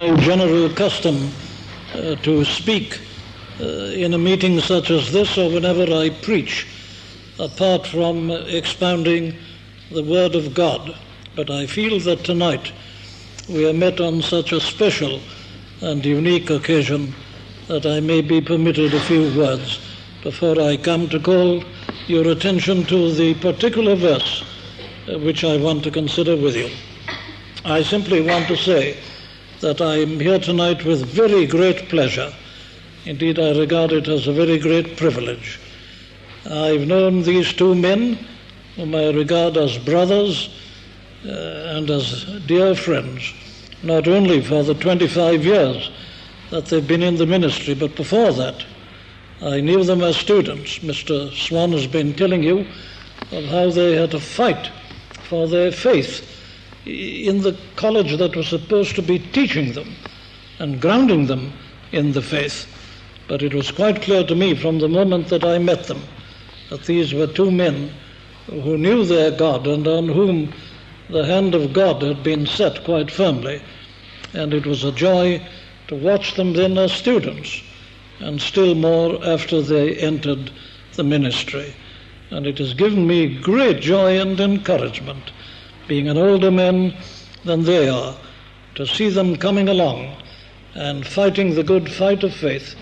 My general custom to speak in a meeting such as this or whenever I preach, apart from expounding the Word of God. But I feel that tonight we are met on such a special and unique occasion that I may be permitted a few words before I come to call your attention to the particular verse which I want to consider with you. I simply want to say that I am here tonight with very great pleasure. Indeed, I regard it as a very great privilege. I've known these two men, whom I regard as brothers and as dear friends, not only for the 25 years that they've been in the ministry, but before that. I knew them as students. Mr. Swan has been telling you of how they had to fight for their faith in the college that was supposed to be teaching them and grounding them in the faith. But it was quite clear to me from the moment that I met them that these were two men who knew their God and on whom the hand of God had been set quite firmly. And it was a joy to watch them then as students, and still more after they entered the ministry. And it has given me great joy and encouragement, being an older man than they are, to see them coming along and fighting the good fight of faith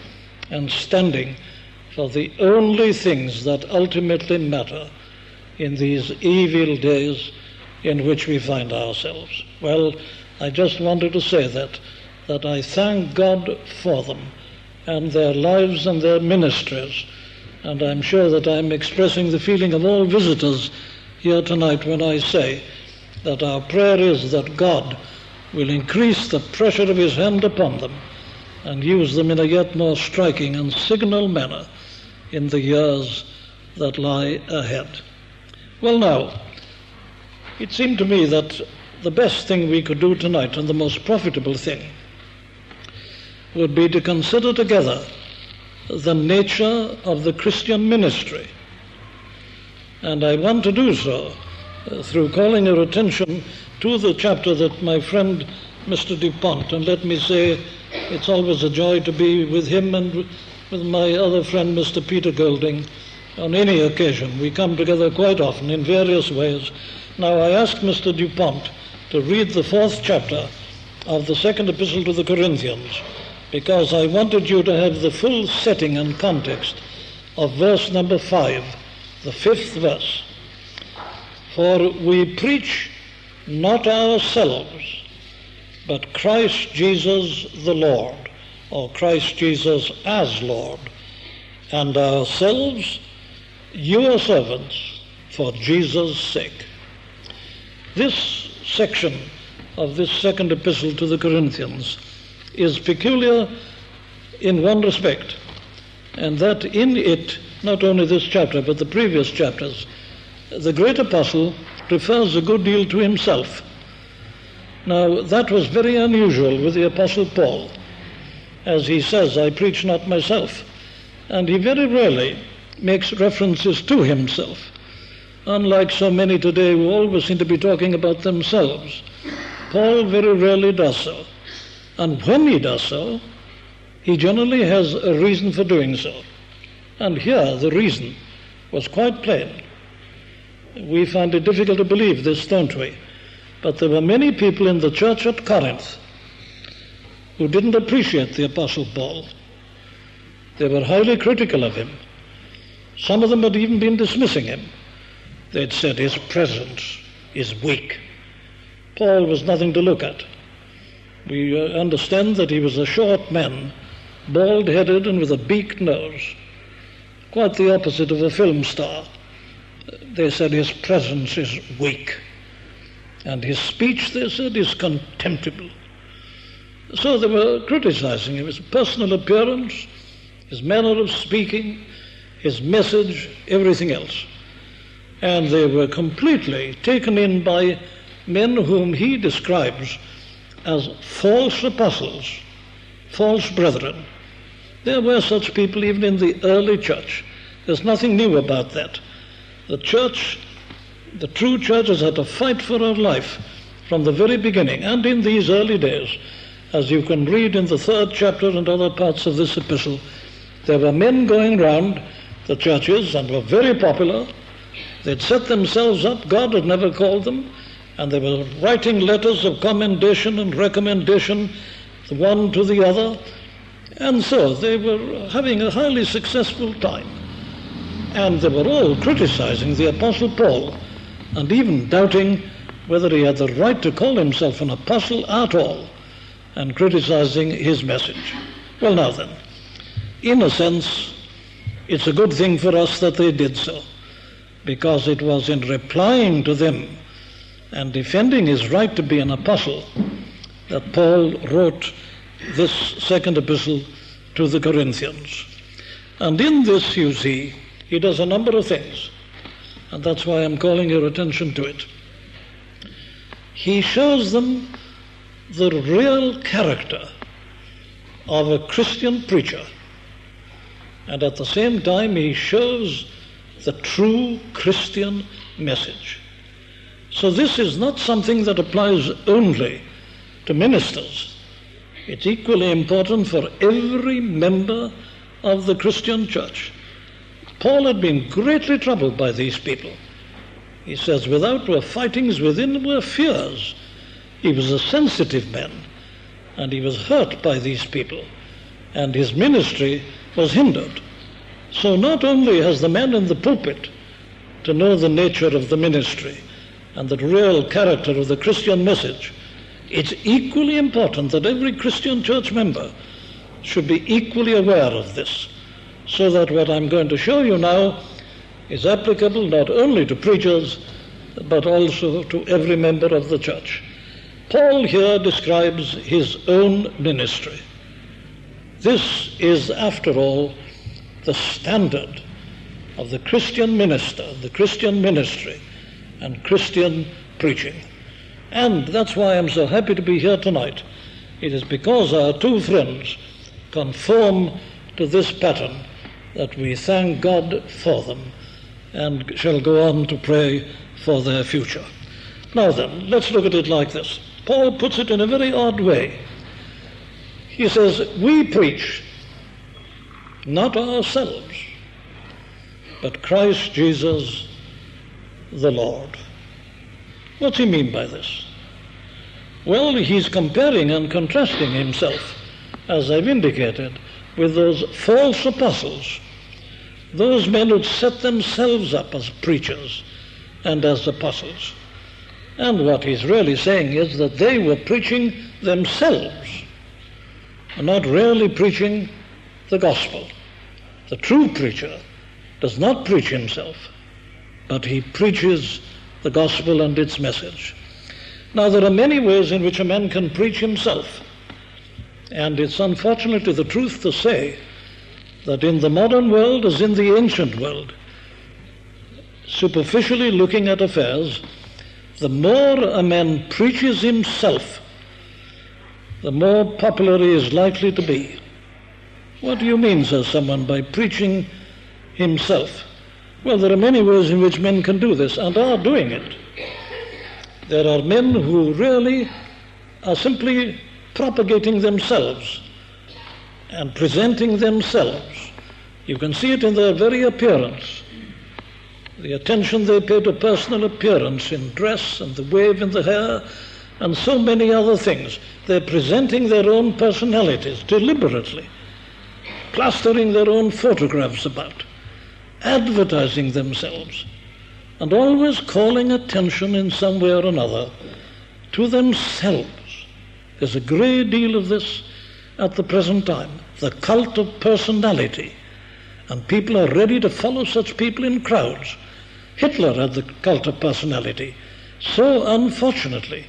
and standing for the only things that ultimately matter in these evil days in which we find ourselves. Well, I just wanted to say that I thank God for them and their lives and their ministries. And I'm sure that I'm expressing the feeling of all visitors here tonight when I say that our prayer is that God will increase the pressure of his hand upon them and use them in a yet more striking and signal manner in the years that lie ahead. Well, now, it seemed to me that the best thing we could do tonight and the most profitable thing would be to consider together the nature of the Christian ministry. And I want to do so through calling your attention to the chapter that my friend Mr. DuPont, and let me say it's always a joy to be with him and with my other friend Mr. Peter Golding on any occasion. We come together quite often in various ways. Now I asked Mr. DuPont to read the 4th chapter of the 2nd epistle to the Corinthians, because I wanted you to have the full setting and context of verse number 5, the 5th verse. For we preach not ourselves, but Christ Jesus the Lord, or Christ Jesus as Lord, and ourselves your servants for Jesus' sake. This section of this 2nd epistle to the Corinthians is peculiar in one respect, and that in it, not only this chapter but the previous chapters, the great apostle refers a good deal to himself. Now that was very unusual with the apostle Paul, as he says, I preach not myself, and he very rarely makes references to himself, unlike so many today who always seem to be talking about themselves. Paul very rarely does so. And when he does so, he generally has a reason for doing so. And here the reason was quite plain. We find it difficult to believe this, don't we? But there were many people in the church at Corinth who didn't appreciate the apostle Paul. They were highly critical of him. Some of them had even been dismissing him. They'd said his presence is weak. Paul was nothing to look at. We understand that he was a short man, bald-headed and with a beaked nose, quite the opposite of a film star. They said his presence is weak, and his speech, they said, is contemptible. So they were criticizing him, his personal appearance, his manner of speaking, his message, everything else. And they were completely taken in by men whom he describes as false apostles, false brethren. There were such people even in the early church. There's nothing new about that. The church, the true church, has had to fight for her life from the very beginning, and in these early days. as you can read in the 3rd chapter and other parts of this epistle, there were men going round the churches and were very popular. They'd set themselves up, God had never called them, and they were writing letters of commendation and recommendation, the one to the other, and so they were having a highly successful time. And they were all criticizing the Apostle Paul and even doubting whether he had the right to call himself an apostle at all, and criticizing his message. Well, now then, in a sense, it's a good thing for us that they did so, because it was in replying to them and defending his right to be an apostle that Paul wrote this 2nd epistle to the Corinthians. And in this, you see, he does a number of things, and that's why I'm calling your attention to it. He shows them the real character of a Christian preacher, and at the same time he shows the true Christian message. So this is not something that applies only to ministers. It's equally important for every member of the Christian church. Paul had been greatly troubled by these people. He says, without were fightings, within were fears. He was a sensitive man, and he was hurt by these people, and his ministry was hindered. So not only has the man in the pulpit to know the nature of the ministry and the real character of the Christian message, it's equally important that every Christian church member should be equally aware of this, so that what I'm going to show you now is applicable not only to preachers, but also to every member of the church. Paul here describes his own ministry. This is, after all, the standard of the Christian minister, the Christian ministry, and Christian preaching. And that's why I'm so happy to be here tonight. It is because our two friends conform to this pattern that we thank God for them, and shall go on to pray for their future. Now then, let's look at it like this. Paul puts it in a very odd way. He says, we preach not ourselves, but Christ Jesus the Lord. What's he mean by this? Well, he's comparing and contrasting himself, as I've indicated, with those false apostles, those men who set themselves up as preachers and as apostles. And what he's really saying is that they were preaching themselves, and not really preaching the gospel. The true preacher does not preach himself, but he preaches the gospel and its message. Now, there are many ways in which a man can preach himself, and it's unfortunately the truth to say that in the modern world, as in the ancient world, superficially looking at affairs, the more a man preaches himself, the more popular he is likely to be. What do you mean, says someone, by preaching himself? Well, there are many ways in which men can do this, and are doing it. There are men who really are simply propagating themselves and presenting themselves. You can see it in their very appearance. The attention they pay to personal appearance in dress and the wave in the hair and so many other things. They're presenting their own personalities deliberately, plastering their own photographs about, advertising themselves, and always calling attention in some way or another to themselves. There's a great deal of this at the present time, the cult of personality. And people are ready to follow such people in crowds. Hitler had the cult of personality. So, unfortunately,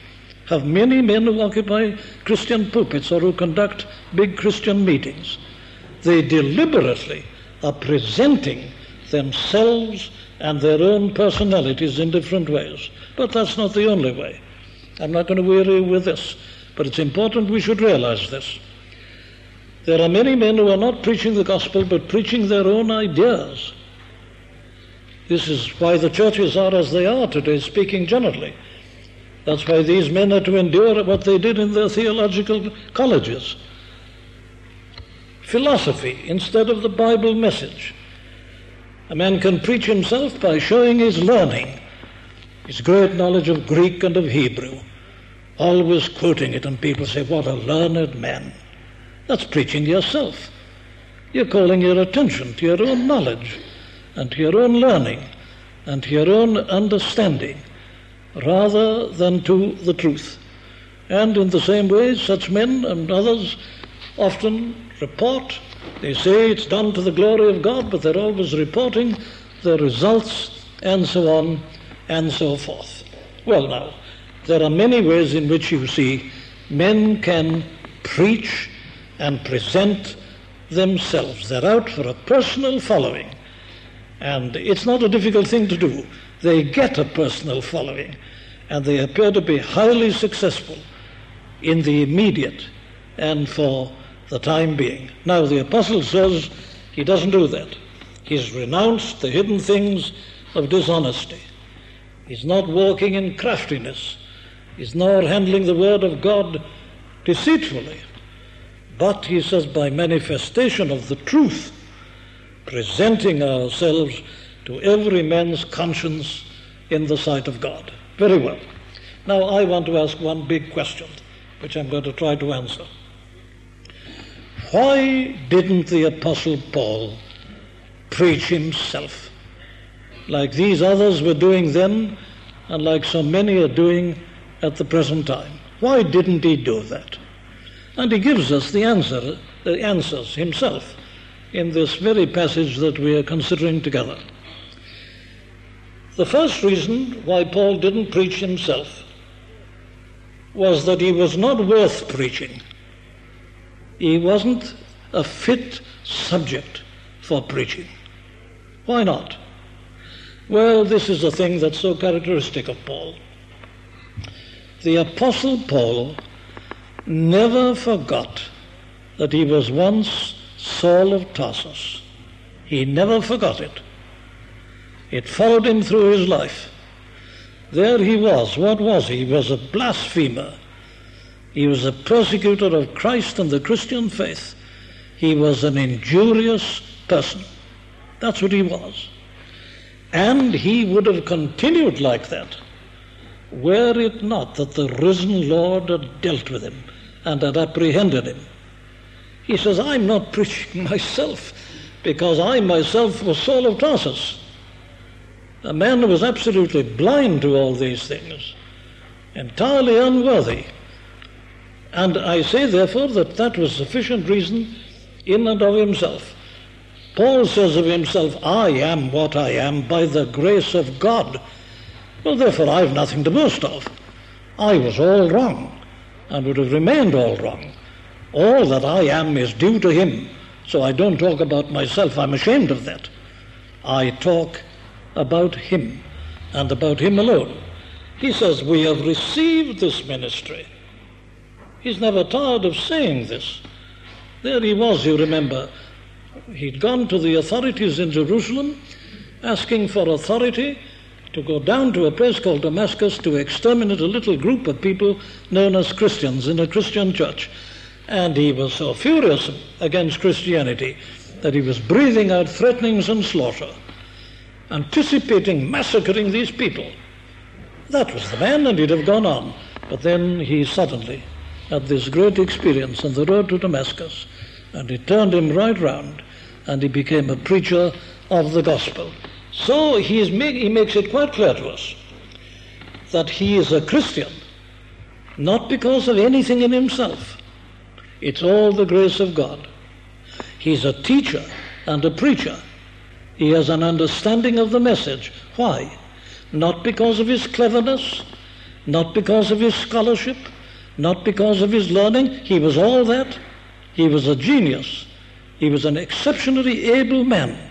have many men who occupy Christian pulpits or who conduct big Christian meetings. They deliberately are presenting themselves and their own personalities in different ways. But that's not the only way. I'm not going to weary you with this, but it's important we should realize this. There are many men who are not preaching the gospel, but preaching their own ideas. This is why the churches are as they are today, speaking generally. That's why these men are to endure what they did in their theological colleges. Philosophy instead of the Bible message. A man can preach himself by showing his learning, his great knowledge of Greek and of Hebrew, always quoting it, and people say, what a learned man. That's preaching yourself. You're calling your attention to your own knowledge and to your own learning and to your own understanding rather than to the truth. And in the same way, such men and others often report. They say it's done to the glory of God, but they're always reporting their results and so on and so forth. Well, now, there are many ways in which you see men can preach and present themselves. They're out for a personal following, and it's not a difficult thing to do. They get a personal following, and they appear to be highly successful in the immediate and for the time being. Now, the apostle says he doesn't do that. He's renounced the hidden things of dishonesty. He's not walking in craftiness. He's nor handling the word of God deceitfully. But, he says, by manifestation of the truth, presenting ourselves to every man's conscience in the sight of God. Very well. Now, I want to ask one big question, which I'm going to try to answer. Why didn't the Apostle Paul preach himself like these others were doing then and like so many are doing at the present time? Why didn't he do that? And he gives us the answers himself in this very passage that we are considering together. The first reason why Paul didn't preach himself was that he was not worth preaching. He wasn't a fit subject for preaching. Why not? Well, this is a thing that's so characteristic of Paul. The Apostle Paul never forgot that he was once Saul of Tarsus. He never forgot it. It followed him through his life. There he was. What was he? He was a blasphemer. He was a persecutor of Christ and the Christian faith. He was an injurious person. That's what he was. And he would have continued like that were it not that the risen Lord had dealt with him and had apprehended him. He says, I'm not preaching myself because I myself was Saul of Tarsus, a man who was absolutely blind to all these things, entirely unworthy. And I say, therefore, that that was sufficient reason in and of himself. Paul says of himself, I am what I am by the grace of God. Well, therefore, I have nothing to boast of. I was all wrong and would have remained all wrong. All that I am is due to him, so I don't talk about myself. I'm ashamed of that. I talk about him and about him alone. He says, we have received this ministry. He's never tired of saying this. There he was, you remember. He'd gone to the authorities in Jerusalem asking for authority to go down to a place called Damascus to exterminate a little group of people known as Christians in a Christian church. And he was so furious against Christianity that he was breathing out threatenings and slaughter, anticipating massacring these people. That was the man, and he'd have gone on. But then he suddenly had this great experience on the road to Damascus, and it turned him right round, and he became a preacher of the gospel. So he makes it quite clear to us that he is a Christian, not because of anything in himself. It's all the grace of God. He's a teacher and a preacher. He has an understanding of the message. Why? Not because of his cleverness, not because of his scholarship, not because of his learning. He was all that. He was a genius. He was an exceptionally able man.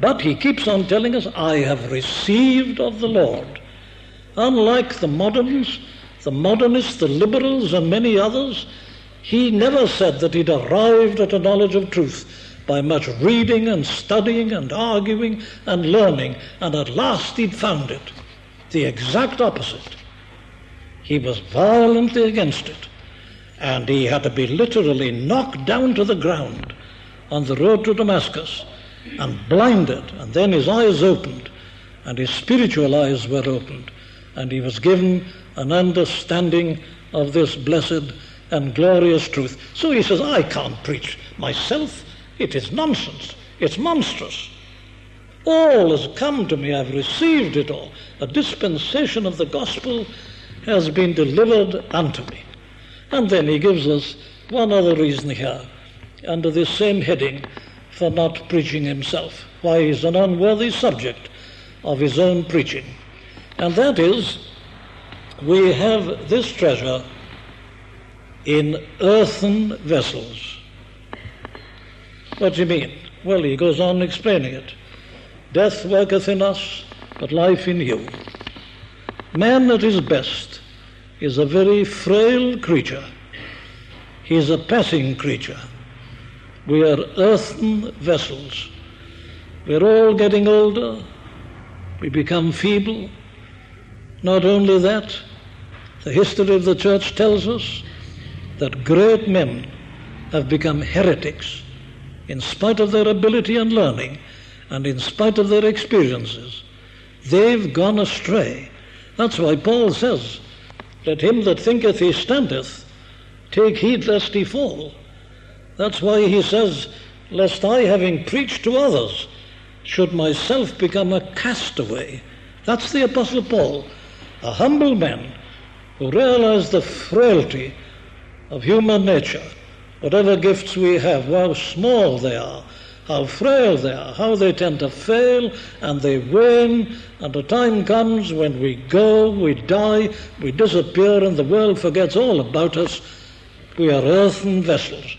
But he keeps on telling us, I have received of the Lord. Unlike the moderns, the modernists, the liberals, and many others, he never said that he'd arrived at a knowledge of truth by much reading and studying and arguing and learning, and at last he'd found it. The exact opposite. He was violently against it, and he had to be literally knocked down to the ground on the road to Damascus and blinded, and then his eyes opened, and his spiritual eyes were opened, and he was given an understanding of this blessed and glorious truth. So he says, I can't preach myself. It is nonsense. It's monstrous. All has come to me. I've received it all. A dispensation of the gospel has been delivered unto me. And then he gives us one other reason here, under this same heading, for not preaching himself, why he's an unworthy subject of his own preaching. And that is, we have this treasure in earthen vessels. What do you mean? Well, he goes on explaining it. Death worketh in us, but life in you. Man at his best is a very frail creature. He is a passing creature. We are earthen vessels. We're all getting older. We become feeble. Not only that, the history of the church tells us that great men have become heretics in spite of their ability and learning and in spite of their experiences. They've gone astray. That's why Paul says, let him that thinketh he standeth take heed lest he fall. That's why he says, lest I, having preached to others, should myself become a castaway. That's the Apostle Paul, a humble man who realized the frailty of human nature. Whatever gifts we have, how small they are, how frail they are, how they tend to fail and they wane, and a time comes when we go, we die, we disappear, and the world forgets all about us. We are earthen vessels.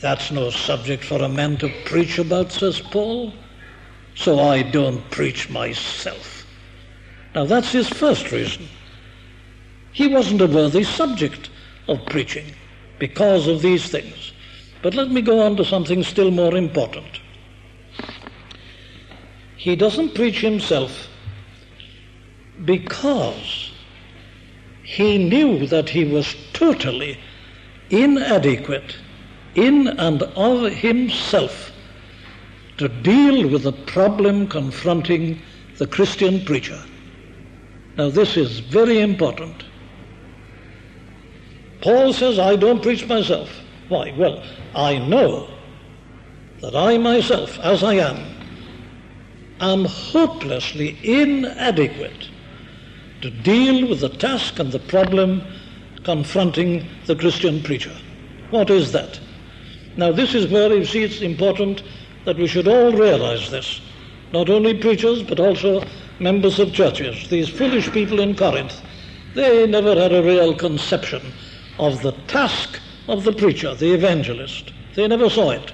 That's no subject for a man to preach about, says Paul. So I don't preach myself. Now that's his first reason. He wasn't a worthy subject of preaching because of these things. But let me go on to something still more important. He doesn't preach himself because he knew that he was totally inadequate in and of himself to deal with the problem confronting the Christian preacher. Now this is very important. Paul says, I don't preach myself. Why? Well, I know that I myself, as I am hopelessly inadequate to deal with the task and the problem confronting the Christian preacher. What is that? Now this is where you see it's important that we should all realize this, not only preachers but also members of churches. These foolish people in Corinth, they never had a real conception of the task of the preacher, the evangelist. They never saw it.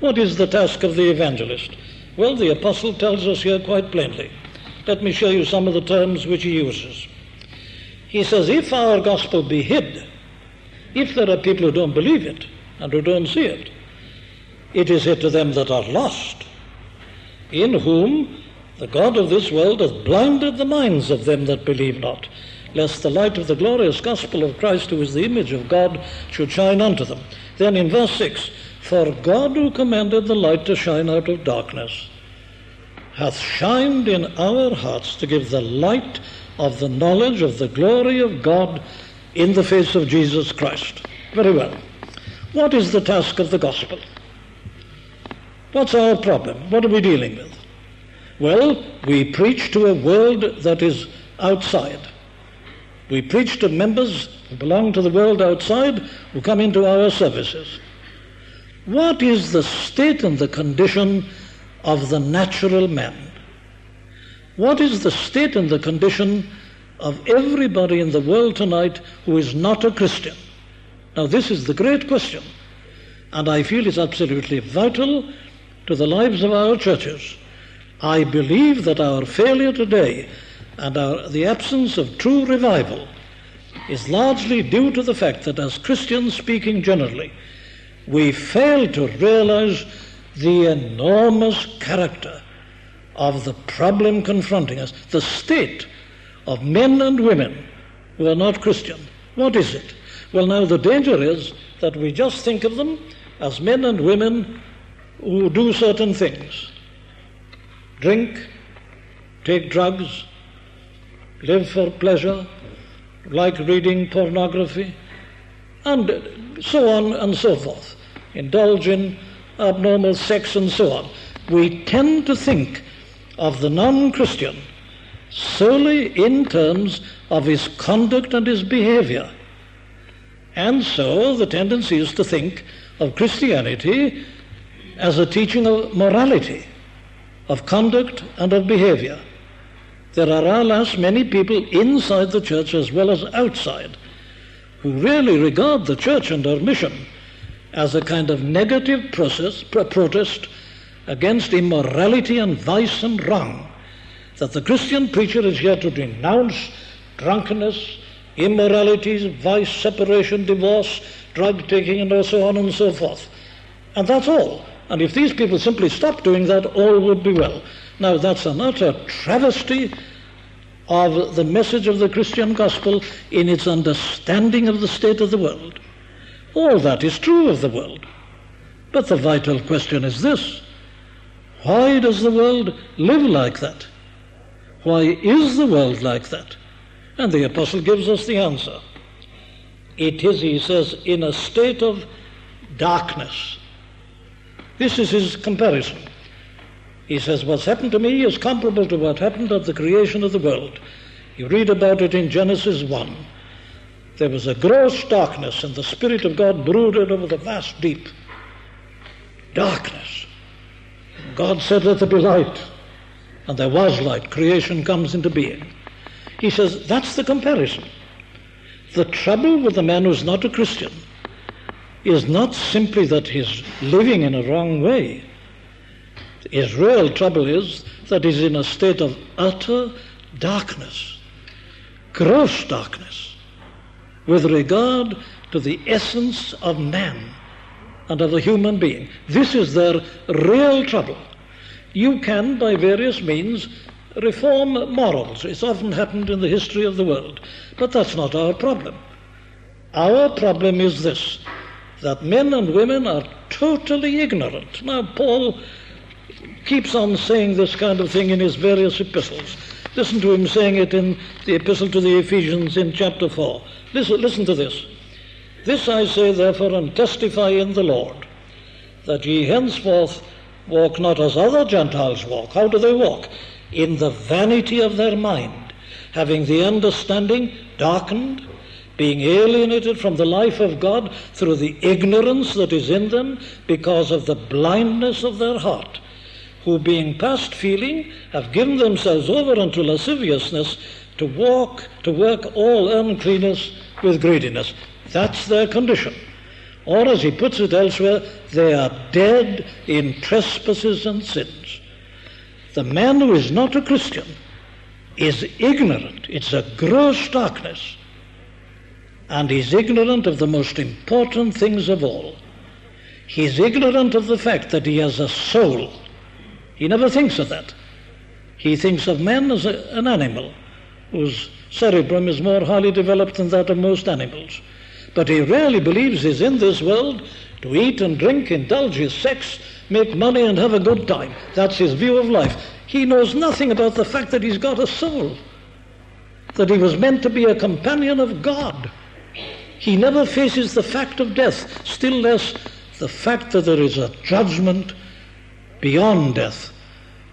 What is the task of the evangelist? Well, the apostle tells us here quite plainly. Let me show you some of the terms which he uses. He says, if our gospel be hid, if there are people who don't believe it and who don't see it, it is hid to them that are lost, in whom the God of this world hath blinded the minds of them that believe not, lest the light of the glorious gospel of Christ, who is the image of God, should shine unto them. Then in verse 6, for God, who commanded the light to shine out of darkness, hath shined in our hearts to give the light of the knowledge of the glory of God in the face of Jesus Christ. Very well. What is the task of the gospel? What's our problem? What are we dealing with? Well, we preach to a world that is outside. We preach to members who belong to the world outside, who come into our services. What is the state and the condition of the natural man? What is the state and the condition of everybody in the world tonight who is not a Christian? Now, this is the great question, and I feel it's absolutely vital to the lives of our churches. I believe that our failure today and the absence of true revival is largely due to the fact that, as Christians speaking generally, we fail to realize the enormous character of the problem confronting us, the state of men and women who are not Christian. What is it? Well, now the danger is that we just think of them as men and women who do certain things. Drink, take drugs, live for pleasure, like reading pornography, and so on and so forth. Indulge in abnormal sex and so on. We tend to think of the non-Christian solely in terms of his conduct and his behavior. And so the tendency is to think of Christianity as a teaching of morality, of conduct and of behavior. There are, alas, many people inside the church as well as outside who really regard the church and our mission as a kind of negative protest against immorality and vice and wrong, that the Christian preacher is here to denounce drunkenness, immoralities, vice, separation, divorce, drug-taking, and so on and so forth. And that's all. And if these people simply stopped doing that, all would be well. Now, that's an utter travesty of the message of the Christian gospel in its understanding of the state of the world. All that is true of the world. But the vital question is this: why does the world live like that? Why is the world like that? And the apostle gives us the answer. It is, he says, in a state of darkness. This is his comparison. He says, what's happened to me is comparable to what happened at the creation of the world. You read about it in Genesis 1. There was a gross darkness, and the Spirit of God brooded over the vast deep. Darkness. God said, let there be light. And there was light. Creation comes into being. He says, that's the comparison. The trouble with the man who's not a Christian is not simply that he's living in a wrong way. His real trouble is that he's in a state of utter darkness, gross darkness, with regard to the essence of man and of the human being. This is their real trouble. You can, by various means, reform morals. It's often happened in the history of the world. But that's not our problem. Our problem is this, that men and women are totally ignorant. Now, Paul keeps on saying this kind of thing in his various epistles. Listen to him saying it in the epistle to the Ephesians in chapter 4. Listen to this. This I say, therefore, and testify in the Lord, that ye henceforth walk not as other Gentiles walk. How do they walk? In the vanity of their mind, having the understanding darkened, being alienated from the life of God through the ignorance that is in them because of the blindness of their heart, who being past feeling have given themselves over unto lasciviousness to work all uncleanness with greediness. That's their condition. Or, as he puts it elsewhere, they are dead in trespasses and sins. The man who is not a Christian is ignorant. It's a gross darkness. And he's ignorant of the most important things of all. He's ignorant of the fact that he has a soul. He never thinks of that. He thinks of man as an animal whose cerebrum is more highly developed than that of most animals. But he really believes he's in this world to eat and drink, indulge his sex, make money and have a good time. That's his view of life. He knows nothing about the fact that he's got a soul, that he was meant to be a companion of God. He never faces the fact of death, still less the fact that there is a judgment beyond death,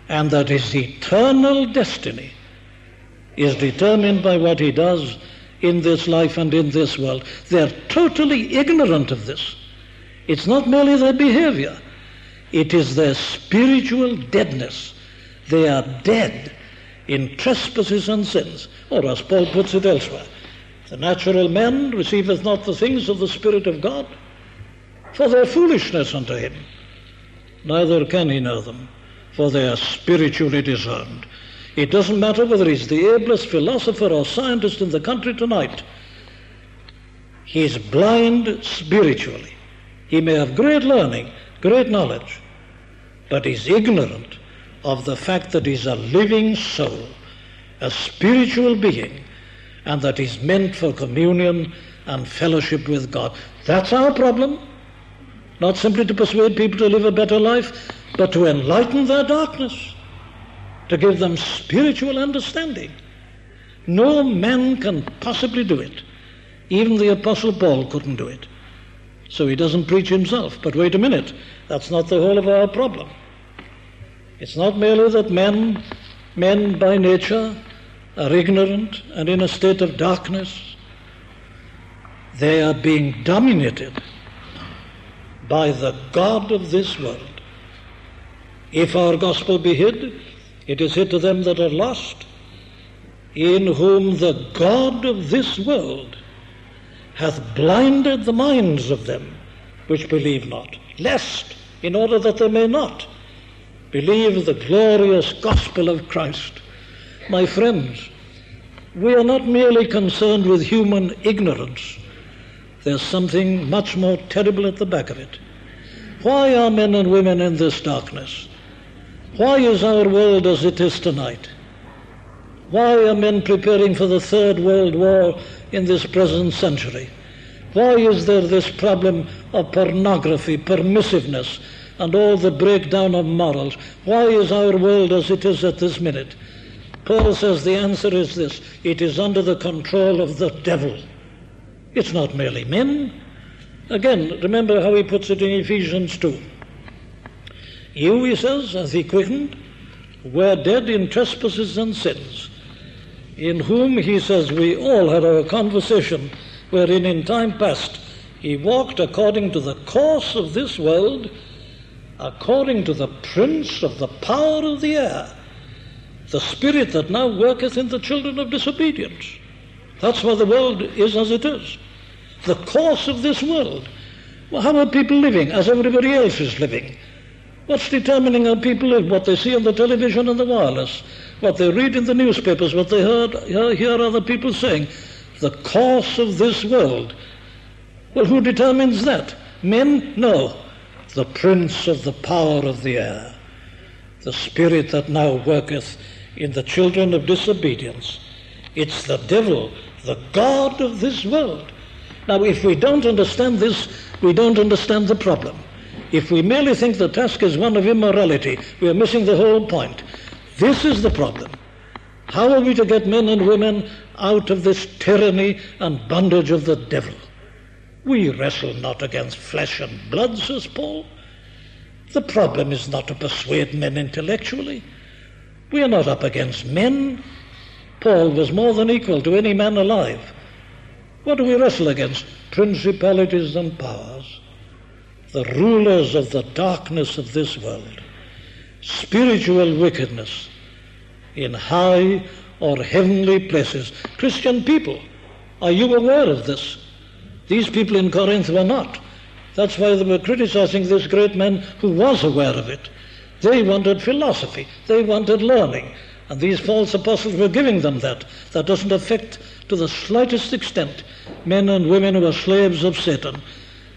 and that his eternal destiny is determined by what he does in this life and in this world. They're totally ignorant of this. It's not merely their behavior. It is their spiritual deadness. They are dead in trespasses and sins. Or, as Paul puts it elsewhere, the natural man receiveth not the things of the Spirit of God, for they are foolishness unto him. Neither can he know them, for they are spiritually discerned. It doesn't matter whether he's the ablest philosopher or scientist in the country tonight. He's blind spiritually. He may have great learning, great knowledge, but he's ignorant of the fact that he's a living soul, a spiritual being, and that is meant for communion and fellowship with God. That's our problem. Not simply to persuade people to live a better life, but to enlighten their darkness, to give them spiritual understanding. No man can possibly do it. Even the Apostle Paul couldn't do it. So he doesn't preach himself. But wait a minute, that's not the whole of our problem. It's not merely that men by nature are ignorant and in a state of darkness. They are being dominated by the god of this world. If our gospel be hid, it is hid to them that are lost, in whom the god of this world hath blinded the minds of them which believe not, lest, in order that they may not believe the glorious gospel of Christ. My friends, we are not merely concerned with human ignorance. There's something much more terrible at the back of it. Why are men and women in this darkness? Why is our world as it is tonight? Why are men preparing for the Third World War in this present century? Why is there this problem of pornography, permissiveness, and all the breakdown of morals? Why is our world as it is at this minute? Paul says the answer is this: it is under the control of the devil. It's not merely men. Again, remember how he puts it in Ephesians 2. You, he says, as he quickened, were dead in trespasses and sins, in whom, he says, we all had our conversation, wherein in time past he walked according to the course of this world, according to the prince of the power of the air, the spirit that now worketh in the children of disobedience. That's why the world is as it is. The course of this world. Well, how are people living as everybody else is living? What's determining how people live? What they see on the television and the wireless, what they read in the newspapers, what they hear other people saying. The course of this world. Well, who determines that? Men? No. The prince of the power of the air, the spirit that now worketh in the children of disobedience. It's the devil, the god of this world. Now, if we don't understand this, we don't understand the problem. If we merely think the task is one of immorality, we are missing the whole point. This is the problem. How are we to get men and women out of this tyranny and bondage of the devil? We wrestle not against flesh and blood, says Paul. The problem is not to persuade men intellectually. We are not up against men. Paul was more than equal to any man alive. What do we wrestle against? Principalities and powers, the rulers of the darkness of this world, spiritual wickedness in high or heavenly places. Christian people, are you aware of this? These people in Corinth were not. That's why they were criticizing this great man who was aware of it. They wanted philosophy. They wanted learning. And these false apostles were giving them that. That doesn't affect to the slightest extent men and women who are slaves of Satan.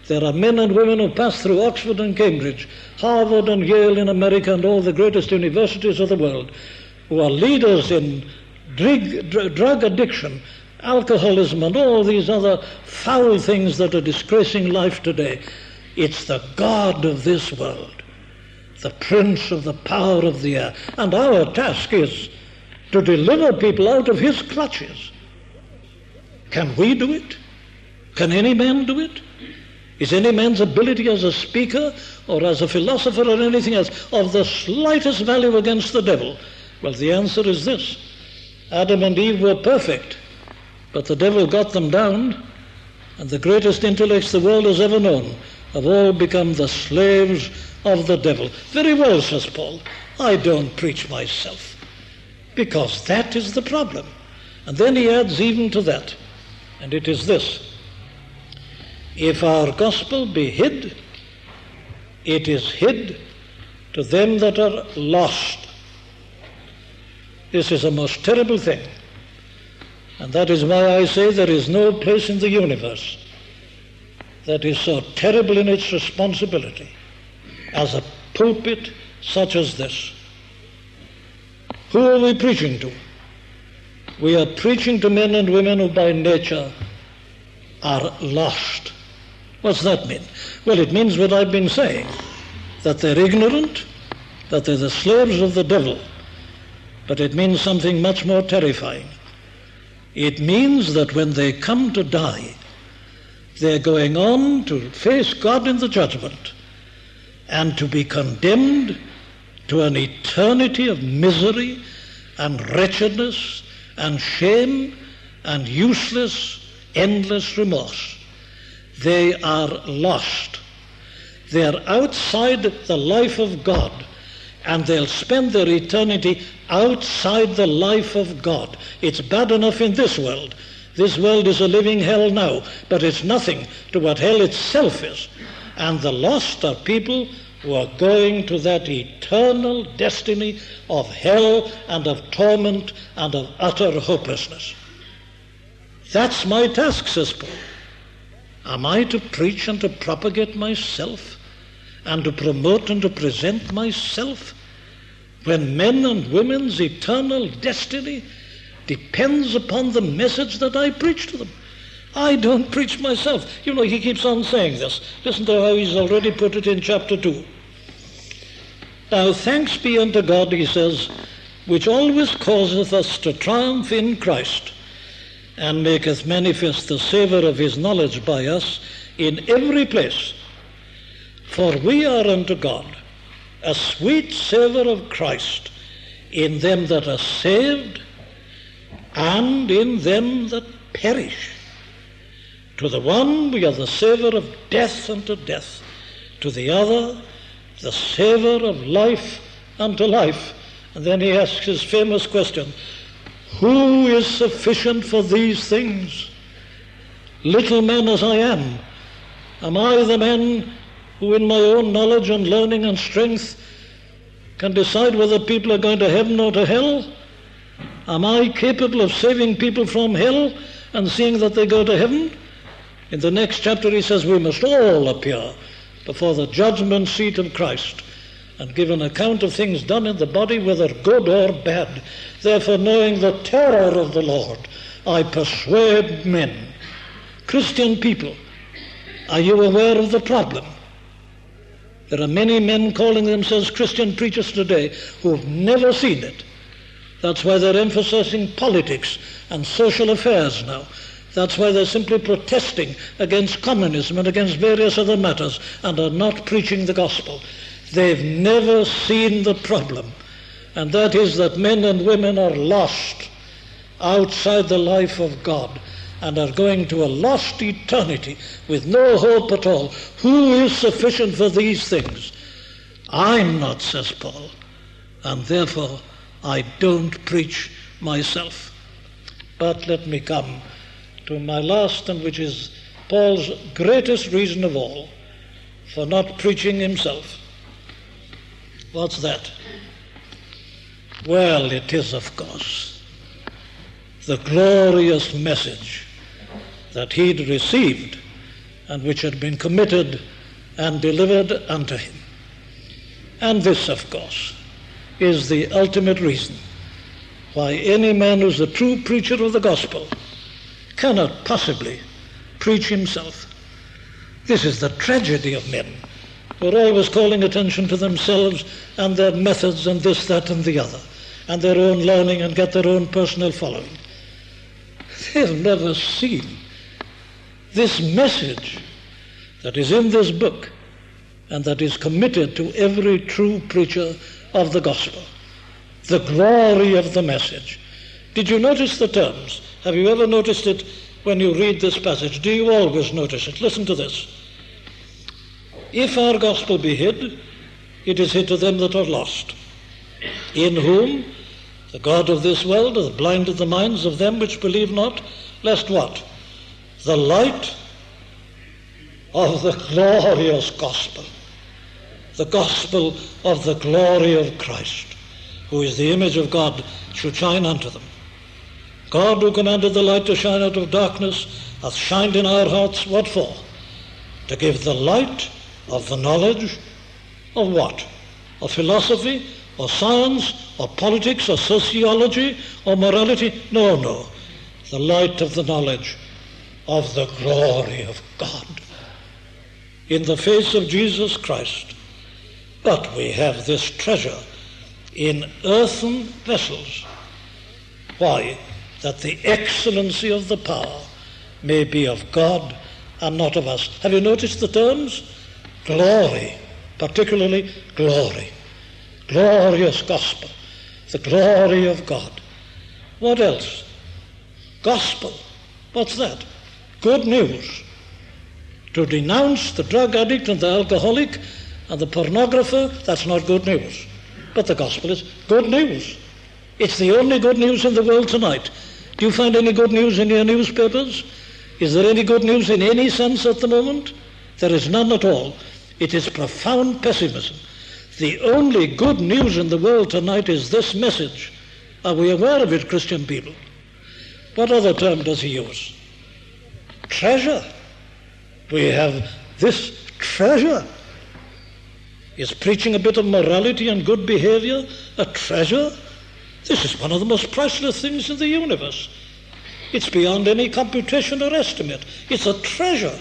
There are men and women who pass through Oxford and Cambridge, Harvard and Yale in America, and all the greatest universities of the world, who are leaders in drug addiction, alcoholism, and all these other foul things that are disgracing life today. It's the god of this world, the prince of the power of the air. And our task is to deliver people out of his clutches. Can we do it? Can any man do it? Is any man's ability as a speaker or as a philosopher or anything else of the slightest value against the devil? Well, the answer is this: Adam and Eve were perfect, but the devil got them down, and the greatest intellects the world has ever known have all become the slaves of the devil. Very well, says Paul, I don't preach myself, because that is the problem. And then he adds even to that, and it is this: if our gospel be hid, it is hid to them that are lost. This is a most terrible thing. And that is why I say there is no place in the universe that is so terrible in its responsibility as a pulpit such as this. Who are we preaching to? We are preaching to men and women who by nature are lost. What's that mean? Well, it means what I've been saying, that they're ignorant, that they're the slaves of the devil. But it means something much more terrifying. It means that when they come to die, they're going on to face God in the judgment and to be condemned to an eternity of misery and wretchedness and shame and useless, endless remorse. They are lost. They are outside the life of God, and they'll spend their eternity outside the life of God. It's bad enough in this world. This world is a living hell now, but it's nothing to what hell itself is. And the lost are people who are going to that eternal destiny of hell and of torment and of utter hopelessness. That's my task, says Paul. Am I to preach and to propagate myself and to promote and to present myself when men and women's eternal destiny depends upon the message that I preach to them? I don't preach myself. You know, he keeps on saying this. Listen to how he's already put it in chapter 2. Now thanks be unto God, he says, which always causeth us to triumph in Christ, and maketh manifest the savour of his knowledge by us in every place. For we are unto God a sweet savour of Christ in them that are saved and in them that perish. To the one we are the savour of death unto death, to the other the savour of life unto life. And then he asks his famous question, who is sufficient for these things? Little man as I am I the man who in my own knowledge and learning and strength can decide whether people are going to heaven or to hell? Am I capable of saving people from hell and seeing that they go to heaven? In the next chapter he says we must all appear before the judgment seat of Christ and give an account of things done in the body, whether good or bad. Therefore, knowing the terror of the Lord, I persuade men. Christian people, are you aware of the problem? There are many men calling themselves Christian preachers today who've never seen it. That's why they're emphasizing politics and social affairs now. That's why they're simply protesting against communism and against various other matters and are not preaching the gospel. They've never seen the problem, and that is that men and women are lost outside the life of God and are going to a lost eternity with no hope at all. Who is sufficient for these things? I'm not, says Paul, and therefore I don't preach myself. But let me come to my last, and which is Paul's greatest reason of all for not preaching himself. What's that? Well, it is, of course, the glorious message that he'd received and which had been committed and delivered unto him. And this, of course, is the ultimate reason why any man who's a true preacher of the gospel cannot possibly preach himself. This is the tragedy of men. They're always calling attention to themselves and their methods and this, that, and the other, and their own learning and get their own personal following. They've never seen this message that is in this book and that is committed to every true preacher of the gospel. The glory of the message. Did you notice the terms? Have you ever noticed it when you read this passage? Do you always notice it? Listen to this. If our gospel be hid, it is hid to them that are lost, in whom the God of this world hath blinded the minds of them which believe not, lest what? The light of the glorious gospel, the gospel of the glory of Christ, who is the image of God, should shine unto them. God, who commanded the light to shine out of darkness, hath shined in our hearts, what for? To give the light of the knowledge of what? Of philosophy, or science, or politics or sociology or morality. No, no. The light of the knowledge of the glory of God in the face of Jesus Christ. But we have this treasure in earthen vessels. Why? That the excellency of the power may be of God and not of us. Have you noticed the terms? Glory, particularly glory. Glorious gospel, the glory of God. What else? Gospel, what's that? Good news. To denounce the drug addict and the alcoholic and the pornographer, that's not good news. But the gospel is good news. It's the only good news in the world tonight. Do you find any good news in your newspapers? Is there any good news in any sense at the moment? There is none at all. It is profound pessimism. The only good news in the world tonight is this message. Are we aware of it, Christian people? What other term does he use? Treasure. We have this treasure. Is preaching a bit of morality and good behavior a treasure? This is one of the most priceless things in the universe. It's beyond any computation or estimate. It's a treasure.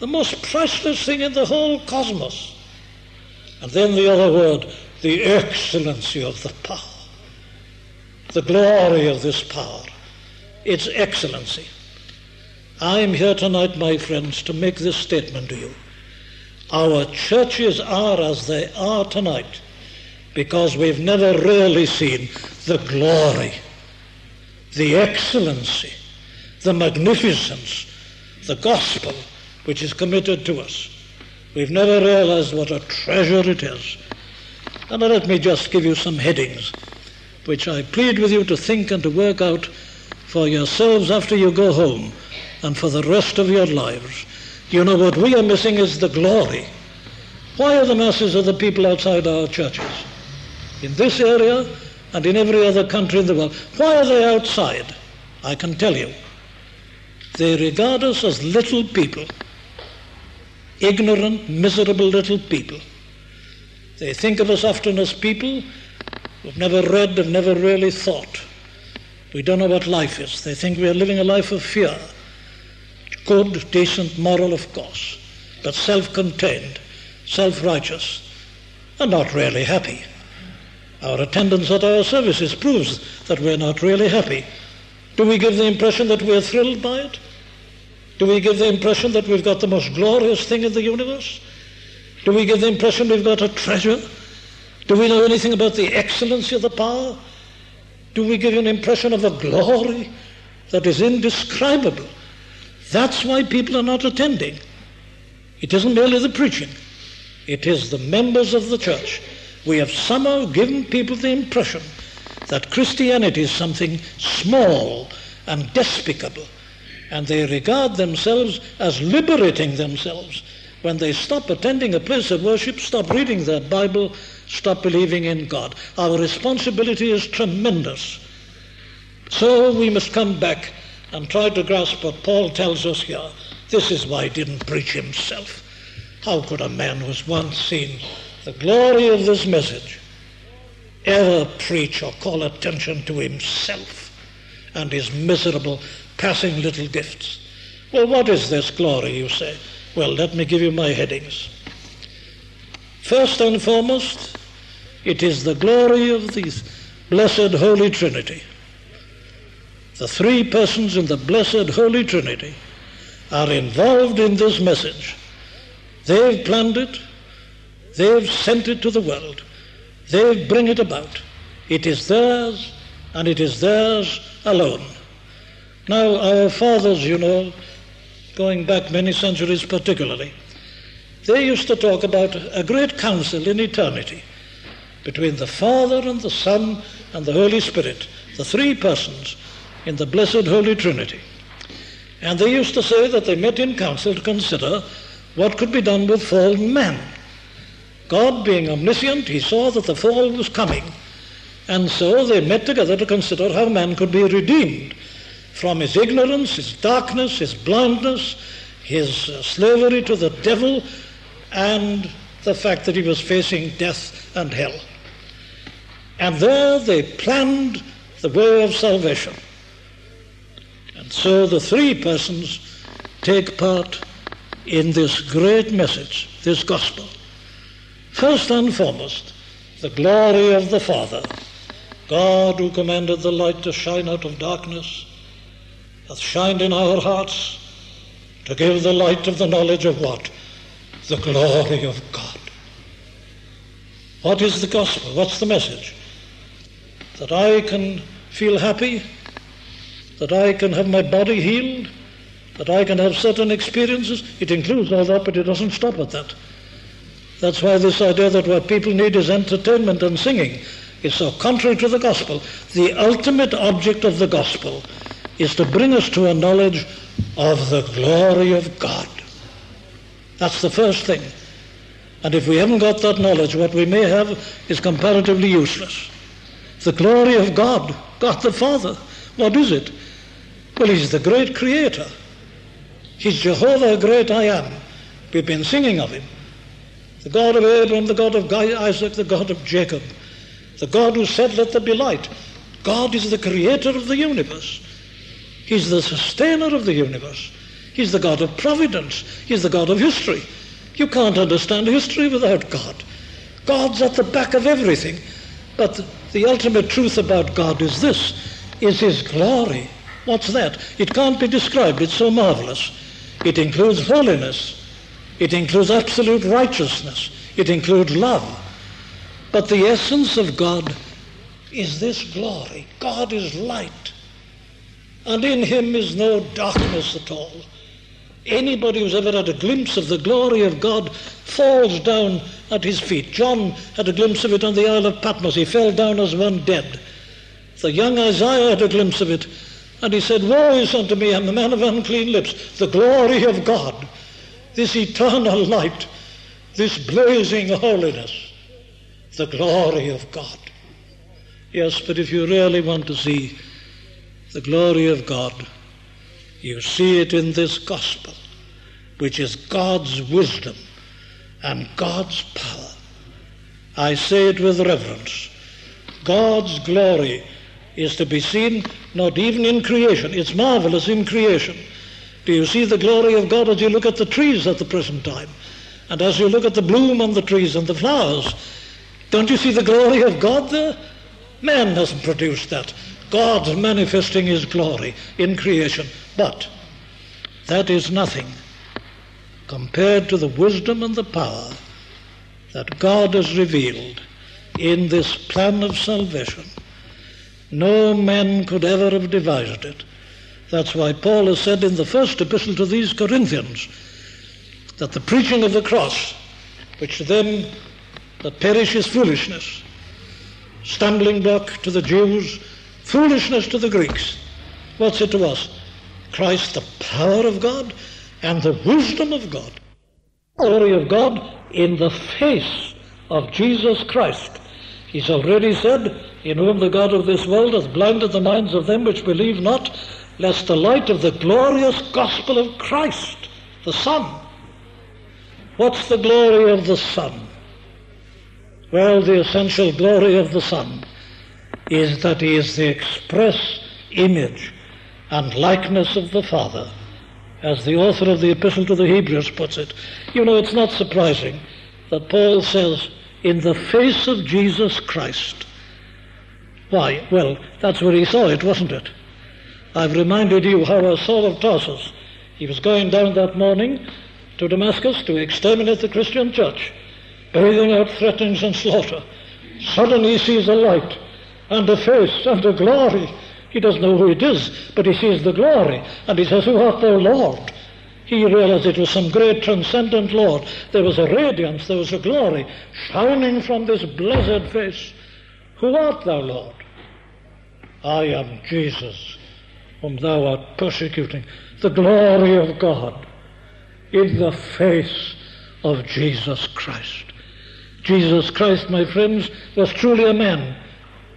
The most priceless thing in the whole cosmos. And then the other word, the excellency of the power. The glory of this power. Its excellency. I'm here tonight, my friends, to make this statement to you. Our churches are as they are tonight because we've never really seen the glory, the excellency, the magnificence, the gospel which is committed to us. We've never realized what a treasure it is. And let me just give you some headings which I plead with you to think and to work out for yourselves after you go home and for the rest of your lives. You know, what we are missing is the glory. Why are the masses of the people outside our churches? In this area and in every other country in the world. Why are they outside? I can tell you. They regard us as little people. Ignorant, miserable little people. They think of us often as people who've never read and never really thought. We don't know what life is. They think we are living a life of fear. Good, decent, moral, of course, but self-contained, self-righteous, and not really happy. Our attendance at our services proves that we're not really happy. Do we give the impression that we're thrilled by it? Do we give the impression that we've got the most glorious thing in the universe? Do we give the impression we've got a treasure? Do we know anything about the excellency of the power? Do we give an impression of a glory that is indescribable? That's why people are not attending. It isn't merely the preaching. It is the members of the church. We have somehow given people the impression that Christianity is something small and despicable, and they regard themselves as liberating themselves when they stop attending a place of worship, stop reading their Bible, stop believing in God. Our responsibility is tremendous. So we must come back and try to grasp what Paul tells us here. This is why he didn't preach himself. How could a man who has once seen the glory of this message ever preach or call attention to himself and his miserable, passing little gifts? Well, what is this glory, you say? Well, let me give you my headings. First and foremost, it is the glory of the blessed Holy Trinity. The three persons in the blessed Holy Trinity are involved in this message. They've planned it. They've sent it to the world. They bring it about. It is theirs, and it is theirs alone. Now, our fathers, you know, going back many centuries particularly, they used to talk about a great council in eternity between the Father and the Son and the Holy Spirit, the three persons in the blessed Holy Trinity. And they used to say that they met in council to consider what could be done with fallen man. God being omniscient, he saw that the fall was coming. And so they met together to consider how man could be redeemed from his ignorance, his darkness, his blindness, his slavery to the devil, and the fact that he was facing death and hell. And there they planned the way of salvation. And so the three persons take part in this great message, this gospel. First and foremost, the glory of the Father. God, who commanded the light to shine out of darkness, hath shined in our hearts to give the light of the knowledge of what? The glory of God. What is the gospel? What's the message? That I can feel happy, that I can have my body healed, that I can have certain experiences. It includes all that, but it doesn't stop at that. That's why this idea that what people need is entertainment and singing is so contrary to the gospel. The ultimate object of the gospel is to bring us to a knowledge of the glory of God. That's the first thing. And if we haven't got that knowledge, what we may have is comparatively useless. The glory of God, God the Father, what is it? Well, he's the great creator. He's Jehovah, great I am. We've been singing of him. The God of Abraham, the God of Isaac, the God of Jacob. The God who said, let there be light. God is the creator of the universe. He's the sustainer of the universe. He's the God of providence. He's the God of history. You can't understand history without God. God's at the back of everything. But the ultimate truth about God is this, is his glory. What's that? It can't be described. It's so marvelous. It includes holiness. It includes absolute righteousness. It includes love. But the essence of God is this glory. God is light. And in him is no darkness at all. Anybody who's ever had a glimpse of the glory of God falls down at his feet. John had a glimpse of it on the Isle of Patmos. He fell down as one dead. The young Isaiah had a glimpse of it, and he said, woe is unto me, I'm the man of unclean lips. The glory of God, this eternal light, this blazing holiness, the glory of God. Yes, but if you really want to see the glory of God, you see it in this gospel, which is God's wisdom and God's power. I say it with reverence. God's glory is to be seen not even in creation. It's marvelous in creation. Do you see the glory of God as you look at the trees at the present time? And as you look at the bloom on the trees and the flowers, don't you see the glory of God there? Man hasn't produced that. God's manifesting his glory in creation. But that is nothing compared to the wisdom and the power that God has revealed in this plan of salvation. No man could ever have devised it. That's why Paul has said in the first epistle to these Corinthians that the preaching of the cross, which to them that perish is foolishness, stumbling block to the Jews, foolishness to the Greeks. What's it to us? Christ, the power of God and the wisdom of God. The glory of God in the face of Jesus Christ. He's already said, in whom the God of this world hath blinded the minds of them which believe not, lest the light of the glorious gospel of Christ, the Son. What's the glory of the Son? Well, the essential glory of the Son is that he is the express image and likeness of the Father, as the author of the Epistle to the Hebrews puts it. You know, it's not surprising that Paul says, in the face of Jesus Christ. Why? Well, that's where he saw it, wasn't it? I've reminded you how Saul of Tarsus, he was going down that morning to Damascus to exterminate the Christian church, breathing out threatenings and slaughter. Suddenly he sees a light, and a face, and a glory. He doesn't know who it is, but he sees the glory, and he says, who art thou, Lord? He realized it was some great transcendent Lord. There was a radiance, there was a glory, shining from this blessed face. Who art thou, Lord? I am Jesus, whom thou art persecuting. The glory of God in the face of Jesus Christ. Jesus Christ, my friends, was truly a man.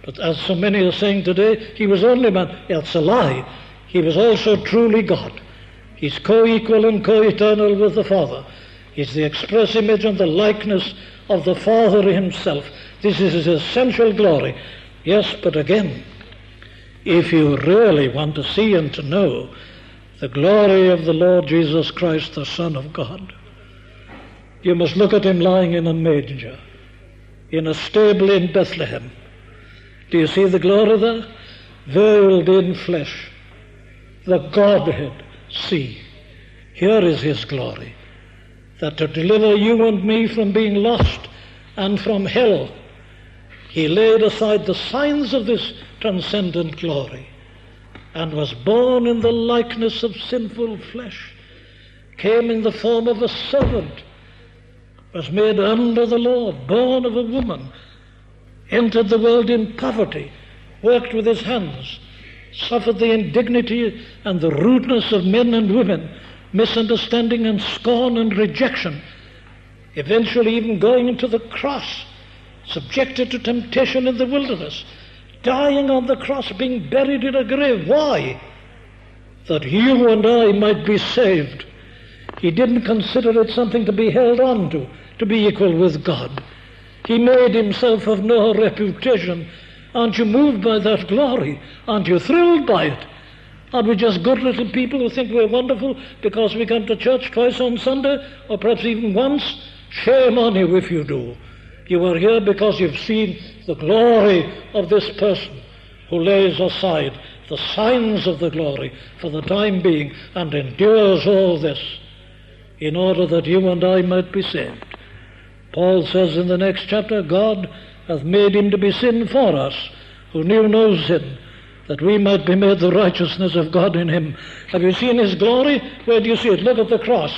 But as so many are saying today, he was only man. It's a lie. He was also truly God. He's co-equal and co-eternal with the Father. is the express image and the likeness of the Father himself. This is his essential glory. Yes, but again, if you really want to see and to know the glory of the Lord Jesus Christ, the Son of God, you must look at him lying in a manger, in a stable in Bethlehem. Do you see the glory there? Veiled in flesh, the Godhead, see. Here is his glory, that to deliver you and me from being lost and from hell, he laid aside the signs of this transcendent glory and was born in the likeness of sinful flesh, came in the form of a servant, was made under the law, born of a woman, entered the world in poverty, worked with his hands, suffered the indignity and the rudeness of men and women, misunderstanding and scorn and rejection, eventually even going into the cross, subjected to temptation in the wilderness, dying on the cross, being buried in a grave. Why? That you and I might be saved. He didn't consider it something to be held on to be equal with God. He made himself of no reputation. Aren't you moved by that glory? Aren't you thrilled by it? Aren't we just good little people who think we're wonderful because we come to church twice on Sunday, or perhaps even once? Shame on you if you do. You are here because you've seen the glory of this person who lays aside the signs of the glory for the time being and endures all this in order that you and I might be saved. Paul says in the next chapter, God hath made him to be sin for us, who knew no sin, that we might be made the righteousness of God in him. Have you seen his glory? Where do you see it? Look at the cross.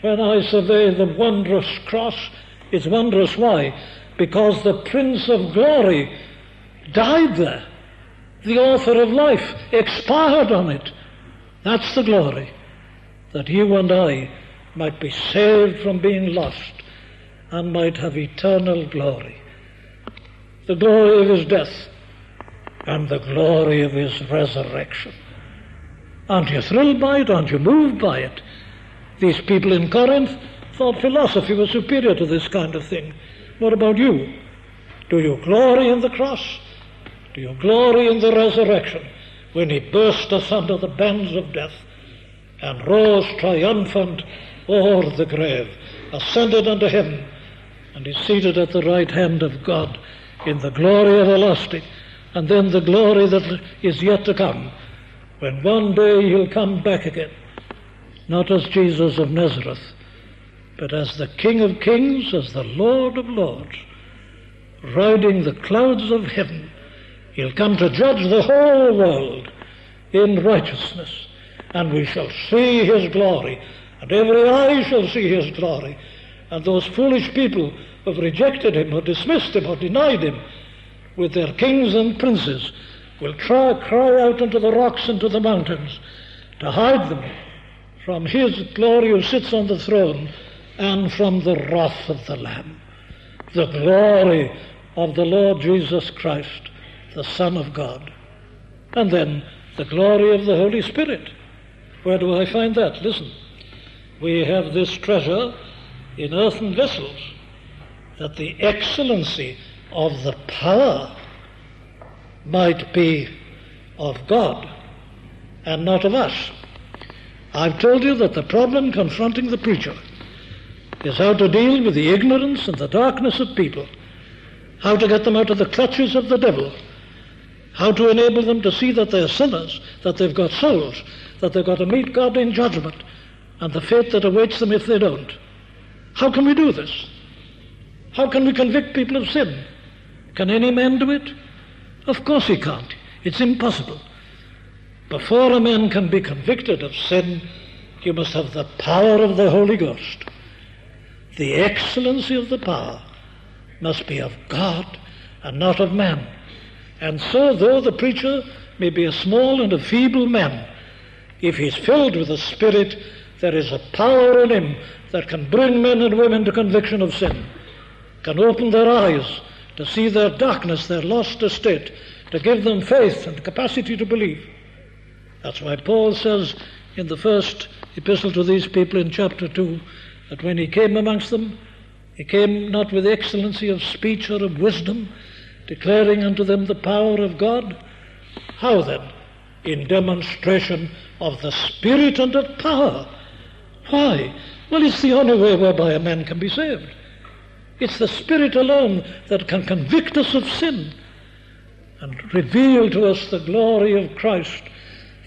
When I survey the wondrous cross, it's wondrous. Why? Because the Prince of Glory died there. The author of life expired on it. That's the glory, that you and I might be saved from being lost and might have eternal glory. The glory of his death and the glory of his resurrection. Aren't you thrilled by it? Aren't you moved by it? These people in Corinth thought philosophy was superior to this kind of thing. What about you? Do you glory in the cross? Do you glory in the resurrection, when he burst asunder the bands of death and rose triumphant o'er the grave, ascended unto heaven, and is seated at the right hand of God in the glory everlasting, and then the glory that is yet to come, when one day he'll come back again, not as Jesus of Nazareth, but as the King of Kings, as the Lord of Lords, riding the clouds of heaven. He'll come to judge the whole world in righteousness, and we shall see his glory, and every eye shall see his glory, and those foolish people who have rejected him or dismissed him or denied him with their kings and princes will cry out unto the rocks and to the mountains to hide them from his glory who sits on the throne and from the wrath of the Lamb. The glory of the Lord Jesus Christ, the Son of God. And then the glory of the Holy Spirit. Where do I find that? Listen, we have this treasure in earthen vessels, that the excellency of the power might be of God and not of us. I've told you that the problem confronting the preacher is how to deal with the ignorance and the darkness of people, how to get them out of the clutches of the devil, how to enable them to see that they're sinners, that they've got souls, that they've got to meet God in judgment, and the fate that awaits them if they don't. How can we do this? How can we convict people of sin? Can any man do it? Of course he can't. It's impossible. Before a man can be convicted of sin, you must have the power of the Holy Ghost. The excellency of the power must be of God and not of man. And so, though the preacher may be a small and a feeble man, if he's filled with the Spirit, there is a power in him that can bring men and women to conviction of sin, can open their eyes to see their darkness, their lost estate, to give them faith and capacity to believe. That's why Paul says in the first epistle to these people in chapter 2, that when he came amongst them, he came not with excellency of speech or of wisdom, declaring unto them the power of God. How then? In demonstration of the Spirit and of power. Why? Well, it's the only way whereby a man can be saved. It's the Spirit alone that can convict us of sin and reveal to us the glory of Christ,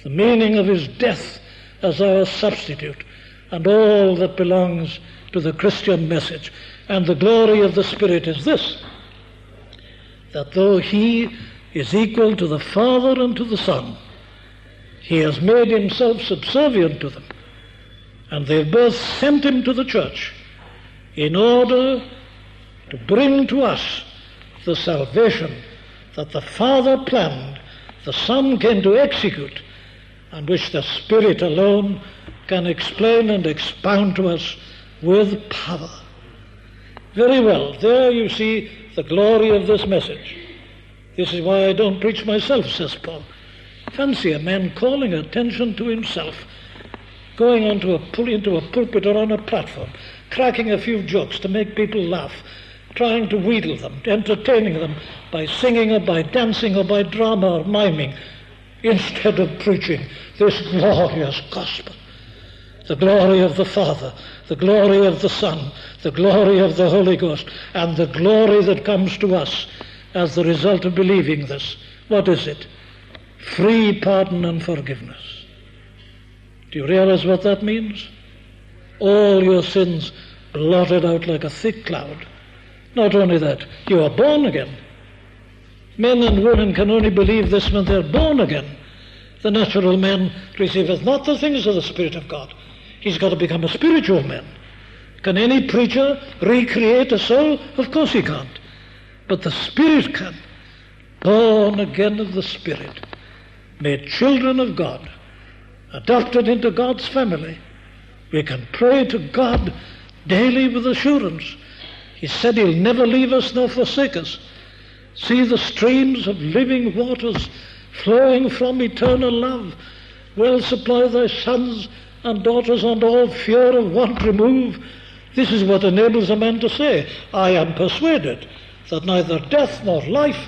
the meaning of his death as our substitute, and all that belongs to the Christian message. And the glory of the Spirit is this, that though he is equal to the Father and to the Son, he has made himself subservient to them, and they've both sent him to the church in order to bring to us the salvation that the Father planned, the Son came to execute, and which the Spirit alone can explain and expound to us with power. Very well, there you see the glory of this message. This is why I don't preach myself, says Paul. Fancy a man calling attention to himself, going onto into a pulpit or on a platform, cracking a few jokes to make people laugh, trying to wheedle them, entertaining them by singing or by dancing or by drama or miming, instead of preaching this glorious gospel. The glory of the Father, the glory of the Son, the glory of the Holy Ghost, and the glory that comes to us as the result of believing this. What is it? Free pardon and forgiveness. Do you realize what that means? All your sins blotted out like a thick cloud. Not only that, you are born again. Men and women can only believe this when they're born again. The natural man receiveth not the things of the Spirit of God. He's got to become a spiritual man. Can any preacher recreate a soul? Of course he can't. But the Spirit can. Born again of the Spirit, made children of God, adopted into God's family, we can pray to God daily with assurance. He said he'll never leave us nor forsake us. See the streams of living waters flowing from eternal love. Well supply thy sons and daughters and all fear of want remove. This is what enables a man to say, I am persuaded that neither death nor life,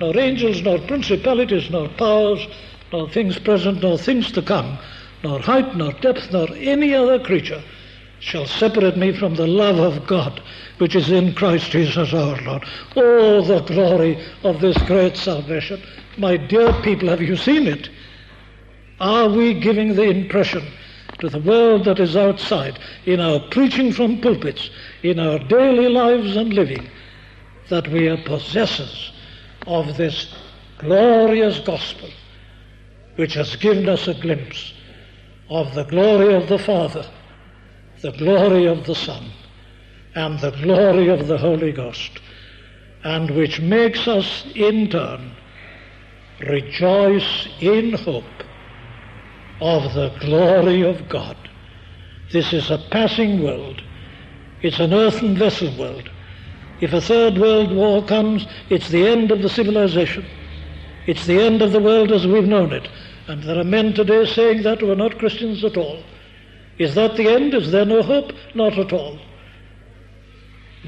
nor angels, nor principalities, nor powers, nor things present, nor things to come, nor height, nor depth, nor any other creature shall separate me from the love of God which is in Christ Jesus our Lord. Oh, the glory of this great salvation. My dear people, have you seen it? Are we giving the impression to the world that is outside, in our preaching from pulpits, in our daily lives and living, that we are possessors of this glorious gospel, which has given us a glimpse of the glory of the Father, the glory of the Son, and the glory of the Holy Ghost, and which makes us in turn rejoice in hope of the glory of God. This is a passing world. It's an earthen vessel world. If a third world war comes, it's the end of the civilization. It's the end of the world as we've known it. And there are men today saying that who are not Christians at all. Is that the end? Is there no hope? Not at all.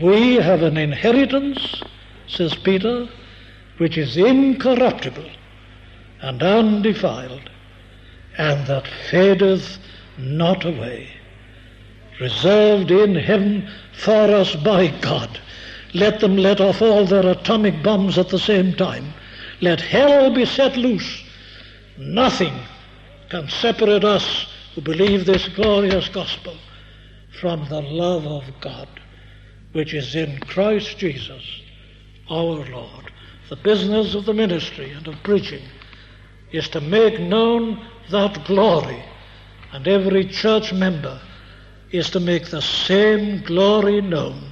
We have an inheritance, says Peter, which is incorruptible and undefiled, and that fadeth not away, reserved in heaven for us by God. Let them let off all their atomic bombs at the same time. Let hell be set loose. Nothing can separate us who believe this glorious gospel from the love of God, which is in Christ Jesus, our Lord. The business of the ministry and of preaching is to make known that glory, and every church member is to make the same glory known.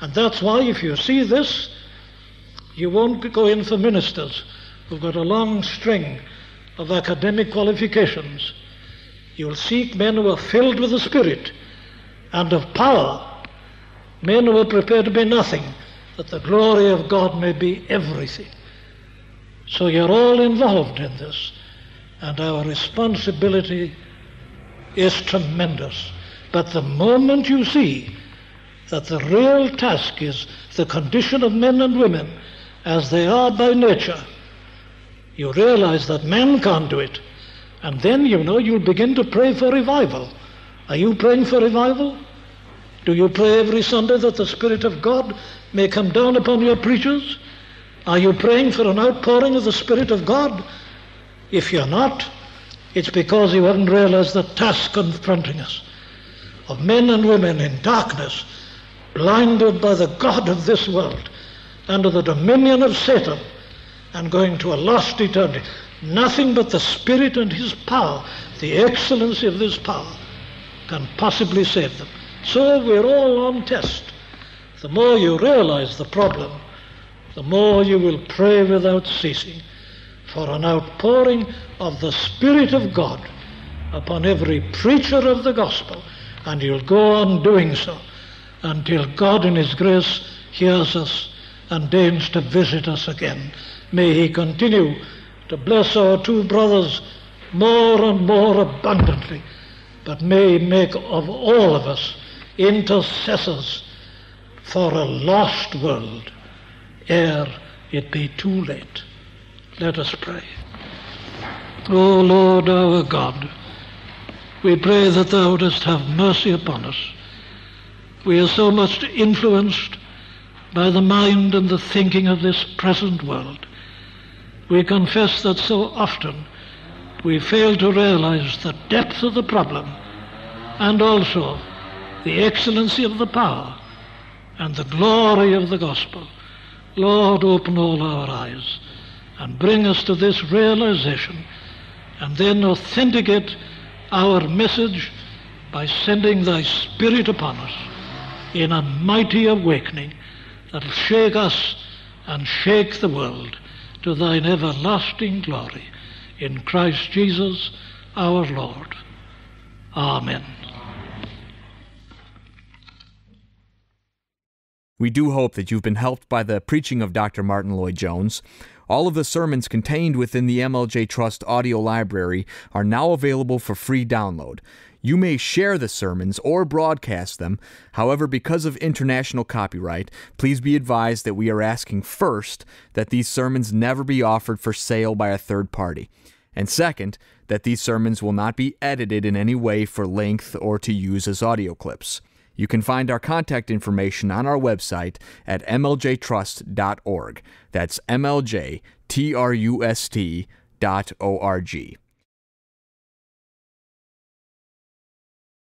And that's why if you see this, you won't go in for ministers who've got a long string of academic qualifications. You'll seek men who are filled with the Spirit and of power, men who are prepared to be nothing, that the glory of God may be everything. So you're all involved in this, and our responsibility is tremendous. But the moment you see that the real task is the condition of men and women as they are by nature, you realize that man can't do it. And then, you know, you'll begin to pray for revival. Are you praying for revival? Do you pray every Sunday that the Spirit of God may come down upon your preachers? Are you praying for an outpouring of the Spirit of God? If you're not, it's because you haven't realized the task confronting us of men and women in darkness, blinded by the god of this world, under the dominion of Satan, and going to a lost eternity. Nothing but the Spirit and His power, the excellency of this power, can possibly save them. So we're all on test. The more you realize the problem, the more you will pray without ceasing for an outpouring of the Spirit of God upon every preacher of the gospel, and you'll go on doing so until God in His grace hears us and deigns to visit us again. May He continue to bless our two brothers more and more abundantly, but may He make of all of us intercessors for a lost world ere it be too late. Let us pray. O Lord our God, we pray that Thou wouldest have mercy upon us. We are so much influenced by the mind and the thinking of this present world. We confess that so often we fail to realize the depth of the problem and also the excellency of the power and the glory of the gospel. Lord, open all our eyes and bring us to this realization, and then authenticate our message by sending Thy Spirit upon us in a mighty awakening that will shake us and shake the world to Thine everlasting glory. In Christ Jesus our Lord. Amen. We do hope that you've been helped by the preaching of Dr. Martyn Lloyd-Jones. All of the sermons contained within the MLJ Trust audio library are now available for free download. You may share the sermons or broadcast them. However, because of international copyright, please be advised that we are asking first that these sermons never be offered for sale by a third party, and second, that these sermons will not be edited in any way for length or to use as audio clips. You can find our contact information on our website at mljtrust.org. That's mljtrust.org.